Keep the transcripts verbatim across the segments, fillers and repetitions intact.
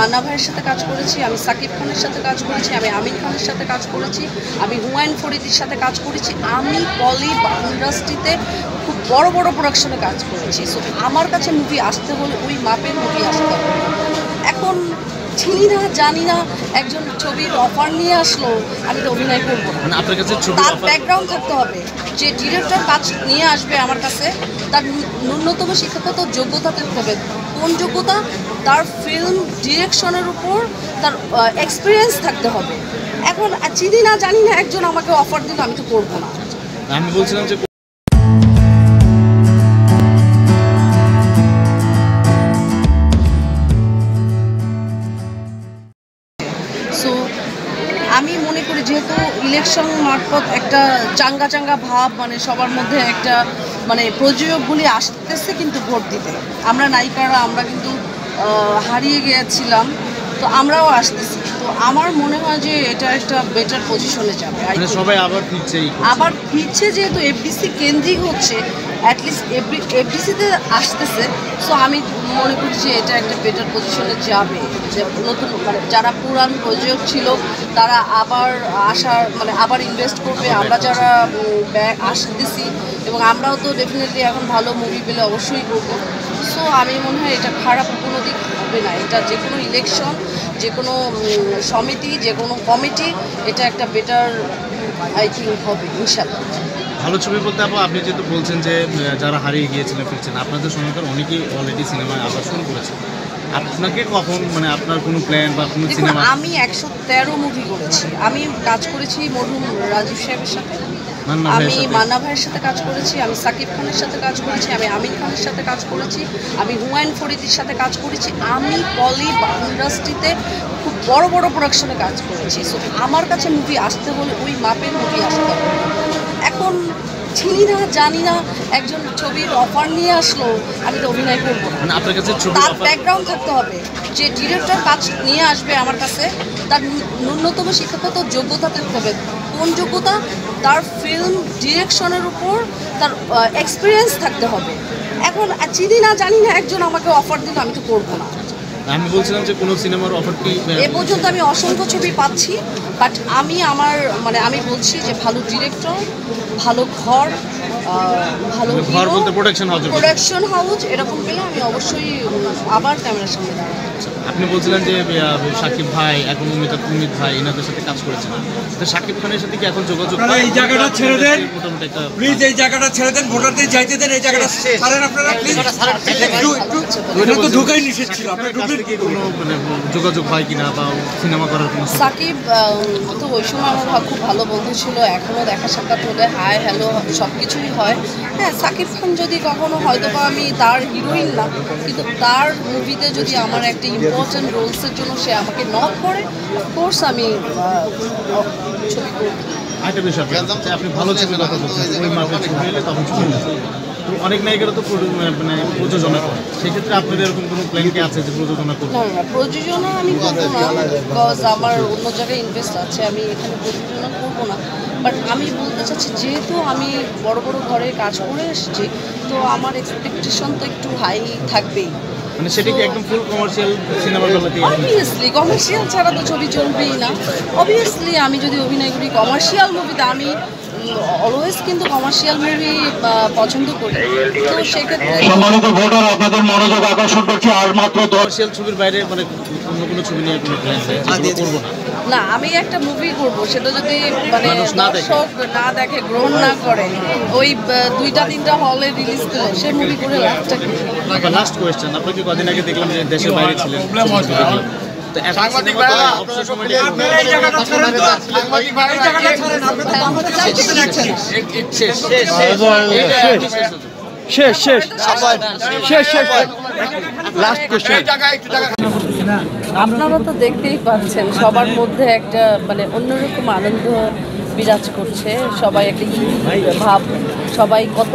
মান্না ভাইয়ের সাথে কাজ করেছি, আমি শাকিব খানের সাথে কাজ করেছি, আমি আমিন খানের সাথে কাজ করেছি, আমি হুমায়ূন ফরীদির সাথে কাজ করেছি, আমি পলি ইন্ডাস্ট্রিতে খুব বড় বড় প্রোডাকশনে কাজ করেছি। সো আমার কাছে মুভি আসতে হলে ওই মাপের মুভি আসতে হবে। এখন চিনি না জানি না একজন ছবির অফার নিয়ে আসলো, আমি তো অভিনয় করবো না। আপনার কাছে তার ব্যাকগ্রাউন্ড থাকতে হবে, যে ডিরেক্টর কাজ নিয়ে আসবে আমার কাছে তার ন্যূনতম শিক্ষাগত যোগ্যতা থাকতে হবে। কোন যোগ্যতা? তার ফিল্ম ডিরেকশনের উপর তার এক্সপিরিয়েন্স থাকতে হবে। এখন চিনি না জানি না একজন আমাকে অফার দিল, আমি তো করবো না। আমি বলছিলাম যে সো আমি মনে করি যেহেতু ইলেকশন মারফত একটা চাঙ্গা চাঙ্গা ভাব মানে সবার মধ্যে একটা মানে প্রযোজকগুলি আসতেছে কিন্তু ভোট দিতে। আমরা নায়িকারা আমরা কিন্তু হারিয়ে গিয়েছিলাম, তো আমরাও আসতেছি। তো আমার মনে হয় যে এটা একটা বেটার পজিশনে যাবে, সবাই আবার ফিরছে আবার ফিরছে যেহেতু এফডিসি কেন্দ্রিক হচ্ছে, অ্যাটলিস্ট এফডিসিতে আসতেছে। সো আমি মনে করি যে এটা একটা বেটার পজিশনে যাবে, যে নতুন মানে যারা পুরান প্রযোজক ছিল তারা আবার আসার মানে আবার ইনভেস্ট করবে। আমরা যারা ব্যাক আসতেছি এবং আমরাও তো ডেফিনেটলি এখন ভালো মুভি পেলে অবশ্যই করবো। সো আমি মনে হয় এটা খারাপ কোনো দিক হবে না, এটা যে কোনো ইলেকশন, যে কোনো সমিতি, যে কোনো কমিটি, এটা একটা বেটার আই থিঙ্ক হবে ইনশাআল্লাহ। ভালো ছবি বলতে আপু আপনি যেহেতু বলছেন যে যারা হারিয়ে গিয়েছিলেন ফিরছেন, আপনাদের সময়কার অনেকেই অলরেডি সিনেমায় আবার শুরু করেছে। আপনাকে কখন মানে আপনার কোনো প্ল্যান বা কোনো সিনেমা? আমি একশো তেরো মুভি করেছি, আমি কাজ করেছি মরহুম রাজীব সাহেবের সাথে, আমি মান্না ভাইয়ের সাথে কাজ করেছি, আমি শাকিব খানের সাথে কাজ করেছি, আমি আমিন খানের সাথে কাজ করেছি, আমি হুমায়ূন ফরীদির সাথে কাজ করেছি, আমি পলি ইন্ডাস্ট্রিতে খুব বড় বড় প্রোডাকশনে কাজ করেছি। সো আমার কাছে মুভি আসতে হলে ওই মাপের মুভি আসতে হবে। এখন চিনি না জানি না একজন ছবির অফার নিয়ে আসলো, আমি তো অভিনয় করবো না। আপনার কাছে তার ব্যাকগ্রাউন্ড থাকতে হবে, যে ডিরেক্টর কাজ নিয়ে আসবে আমার কাছে তার ন্যূনতম শিক্ষাগত যোগ্যতা থাকতে হবে। কোন যোগ্যতা? তার ফিল্ম ডিরেকশনের উপর তার এক্সপিরিয়েন্স থাকতে হবে। এখন চিনি না জানি না একজন আমাকে অফার দিল, আমি তো করবো না। আমি বলছিলাম যে কোনো সিনেমার অফার কি? এ পর্যন্ত আমি অসংখ্য ছবি পাচ্ছি, বাট আমি আমার মানে আমি বলছি যে ভালো ডিরেক্টর, ভালো ঘর, ভালো ঘর বলতে প্রোডাকশন হাউস, প্রোডাকশন হাউস এরকম পেলে আমি অবশ্যই আবার ক্যামেরার সামনে দাঁড়াবো। আপনি বলছিলেন যে শাকিব ভাই এখন অমিতা অমিত ভাই এনাদের সাথে কাজ করেছেন, তো শাকিব খানের সাথে কি এখন যোগাযোগ? এই জায়গাটা ছেড়ে দেন, প্লিজ এই জায়গাটা ছেড়ে দেন, ভোটারদের যাইতে দেন, এই জায়গাটা ছাড়েন আপনারা প্লিজ। এটা তো ঢোকাই নিষেধ ছিল, আপনারা ঢুকলেন কি করে? মানে যোগাযোগ হয় কিনা বা সিনেমা করার জন্য? শাকিব তো ওই সময় আমার খুব ভালো বন্ধু ছিল, এখনও দেখা সাক্ষাৎ হলে হাই হ্যালো সব কিছুই হয়। হ্যাঁ, শাকিব খান যদি কখনো হয়তো বা আমি তার হিরোইন না, কিন্তু তার মুভিতে যদি আমার একটা ইম্পর্টেন্ট রোলসের জন্য সে আমাকে নক করে, অফকোর্স আমি ছবি করব। আরেকটা বিষয় আপনি ভালো ছবি কথা বলছেন, ওই মাপের ছবি হলে তখন ছবি তো অনেক নায়িকারা তো মানে প্রযোজনা করে, সেক্ষেত্রে আপনাদের এরকম কোনো প্ল্যান কি আছে যে প্রযোজনা করবেন? না না, প্রযোজনা আমি করবো না, বিকজ আমার অন্য জায়গায় ইনভেস্ট আছে, আমি এখানে প্রযোজনা করবো না। বাট আমি বলতে চাচ্ছি যেহেতু আমি বড় বড় ঘরে কাজ করে এসেছি, তো আমার এক্সপেকটেশন তো একটু হাই থাকবেই। মানে সেটা কি একদম ফুল কমার্শিয়াল সিনেমা করতে হবে? অবভিয়াসলি কমার্শিয়াল ছাড়া তো ছবি চলবেই না। অবভিয়াসলি আমি যদি অভিনয় করি কমার্শিয়াল মুভিতে, আমি অলওয়েজ কিন্তু কমার্শিয়াল মুভি পছন্দ করি, তো সেক্ষেত্রে সম্মানিত ভোটার আপনাদের মনোযোগ আকর্ষণ করছি, আর মাত্র কমার্শিয়াল ছবির বাইরে মানে অন্য কোনো ছবি নিয়ে কোনো প্ল্যান আছে? করব না না, আমি একটা মুভি করব, সেটা যদি মানে দর্শক না দেখে, গ্রহণ না করে, ওই দুইটা তিনটা হলে রিলিজ করে সে মুভি করে লাস্টটা কি? লাস্ট কোয়েশ্চেন, আপনি কি কদিন আগে দেখলাম যে দেশের বাইরে ছিলেন, শেষ শেষ শেষ শেষ লাস্ট কোয়েশ্চেন। আপনারা তো দেখতেই পাচ্ছেন সবার মধ্যে একটা মানে অন্যরকম আনন্দ বিরাজ করছে, সবাই একটা ভাব, সবাই কত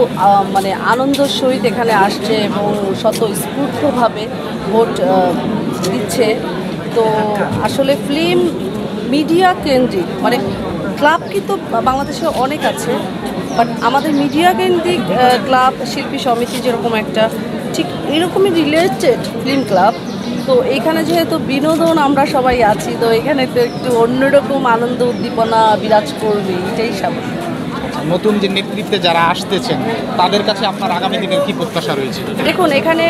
মানে আনন্দের সহিত এখানে আসছে এবং স্বতঃস্ফূর্তভাবে ভোট দিচ্ছে। তো আসলে ফিল্ম মিডিয়া কেন্দ্রিক মানে ক্লাব কিন্তু বাংলাদেশে অনেক আছে, বাট আমাদের মিডিয়া কেন্দ্রিক ক্লাব শিল্পী সমিতি যেরকম একটা, ঠিক এরকমই রিলেটেড ফিল্ম ক্লাব তো এখানে যেহেতু বিনোদন আমরা সবাই আছি, তো এখানে তো একটু অন্যরকম আনন্দ উদ্দীপনা বিরাজ করবে, এটাই স্বাভাবিক। নতুন যে নেতৃত্বে যারা আসতেছেন তাদের কাছে আপনার আগামী দিনের কী প্রত্যাশা রয়েছে? দেখুন, এখানে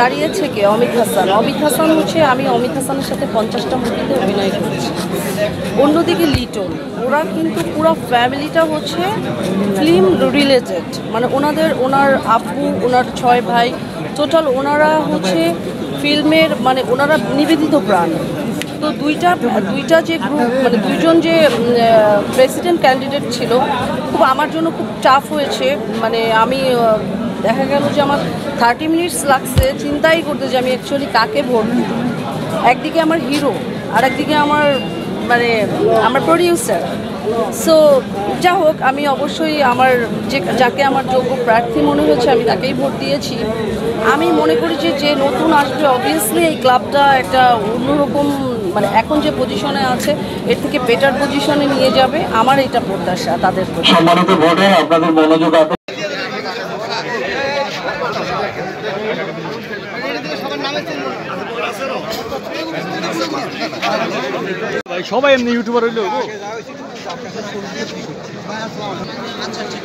দাঁড়িয়েছে কে? অমিত হাসান। অমিত হাসান হচ্ছে, আমি অমিত হাসানের সাথে পঞ্চাশটা মুভিতে অভিনয় করেছি। অন্যদিকে লিটন, ওরা কিন্তু পুরো ফ্যামিলিটা হচ্ছে ফিল্ম রিলেটেড, মানে ওনাদের ওনার আপু, ওনার ছয় ভাই, টোটাল ওনারা হচ্ছে ফিল্মের, মানে ওনারা নিবেদিত প্রাণ। তো দুইটা দুইটা যে গ্রুপ, মানে দুইজন যে প্রেসিডেন্ট ক্যান্ডিডেট ছিল, খুব আমার জন্য খুব টাফ হয়েছে। মানে আমি দেখা গেল যে আমার থার্টি মিনিটস লাগছে চিন্তাই করতে যে আমি অ্যাকচুয়ালি কাকে ভোট দিব। একদিকে আমার হিরো, আর একদিকে আমার মানে আমার প্রোডিউসার। সো যা হোক, আমি অবশ্যই আমার যে যাকে আমার যোগ্য প্রার্থী মনে হচ্ছে আমি তাকেই ভোট দিয়েছি। আমি মনে করি যে যে নতুন আসবে, অবভিয়াসলি এই ক্লাবটা একটা অন্যরকম, মানে এখন যে পজিশনে আছে এর থেকে বেটার পজিশনে নিয়ে যাবে, আমার এটা প্রত্যাশা তাদের প্রতি। সম্মানিত ভোটার, আপনাদের মনোযোগ আকর্ষণ। সবাই এমনি ইউটিউবার হইলো। আচ্ছা ঠিক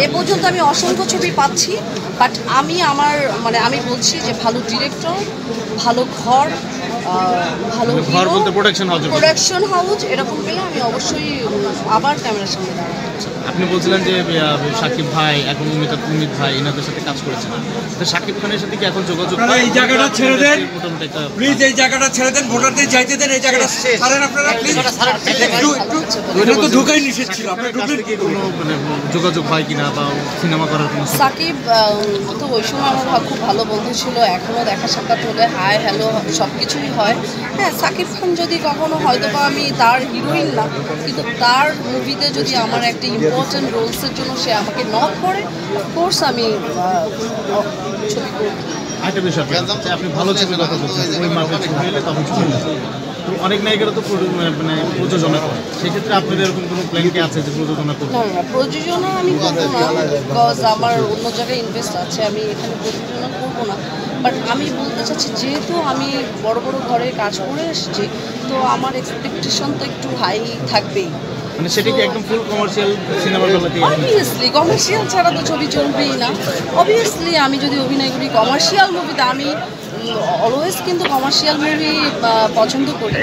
এ পর্যন্ত আমি অসংখ্য ছবি পাচ্ছি, বাট আমি আমার মানে আমি বলছি যে ভালো ডিরেক্টর, ভালো ঘর, ভালো প্রোডাকশন হাউস, এরকম পেলে আমি অবশ্যই আবার ক্যামেরার সামনে দাঁড়াবো। আপনি বলছিলেন যে শাকিব ভাই এখন অমিতা অমিত ভাই এনাদের সাথে কাজ করেছেন, তো শাকিব খানের সাথে কি এখন যোগাযোগ? এই জায়গাটা ছেড়ে দেন, প্লিজ এই জায়গাটা ছেড়ে দেন, ভোটারদের চাইতে দেন, এই জায়গাটা ছাড়েন আপনারা প্লিজ। এটা তো ঢোকাই নিষেধ ছিল, আপনি ঢুকলেন কি করে? মানে যোগাযোগ হয় কিনা বা সিনেমা করার জন্য? শাকিব তো ওই সময় আমার খুব ভালো বন্ধু ছিল, এখনও দেখা সাক্ষাৎ হলে হাই হ্যালো সব কিছুই হয়। হ্যাঁ, শাকিব খান যদি কখনো, হয়তো বা আমি তার হিরোইন না, কিন্তু তার মুভিতে যদি আমার একটা ইম্পর্টেন্ট রোলসের জন্য সে আমাকে নক করে, অফকোর্স আমি ছবি করব। আইটেম হিসাব আপনি ভালো ছবি কথা বলছেন, ওই মাপের ছবি হলে তখন তো অনেক নায়িকারা তো মানে প্রযোজনা করে, সেক্ষেত্রে আপনাদের এরকম কোনো প্ল্যান কি আছে যে প্রযোজনা করবেন? না না, প্রযোজনা আমি করবো না, বিকজ আমার অন্য জায়গায় ইনভেস্ট আছে, আমি এখানে প্রযোজনা করবো না। বাট আমি বলতে চাচ্ছি, যেহেতু আমি বড় বড় ঘরে কাজ করে এসেছি, তো আমার এক্সপেকটেশন তো একটু হাই থাকবেই। মানে সেটা কি একদম ফুল কমার্শিয়াল সিনেমা বলতে? অবভিয়াসলি কমার্শিয়াল ছাড়া তো ছবি চলবেই না। অবভিয়াসলি আমি যদি অভিনয় করি কমার্শিয়াল মুভিতে, আমি অলওয়েজ কিন্তু কমার্শিয়াল মুভি পছন্দ করি,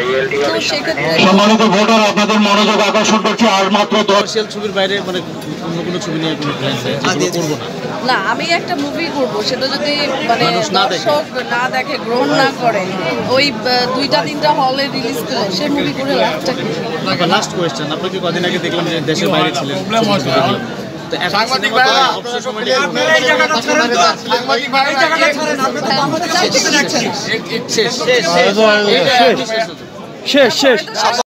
তো সেক্ষেত্রে সম্মানিত ভোটার আপনাদের মনোযোগ আকর্ষণ করছি। আর মাত্র কমার্শিয়াল ছবির বাইরে মানে অন্য কোনো ছবি নিয়ে কোনো প্ল্যান আছে? করব না না, আমি একটা মুভি করব, সেটা যদি মানে দর্শক না দেখে, গ্রহণ না করে, ওই দুইটা তিনটা হলে রিলিজ করে সে মুভি করে লাস্টটা কি? লাস্ট কোয়েশ্চেন, আপনি কি কদিন আগে দেখলাম যে দেশের বাইরে ছিলেন, শেষ শেষ শেষ শেষ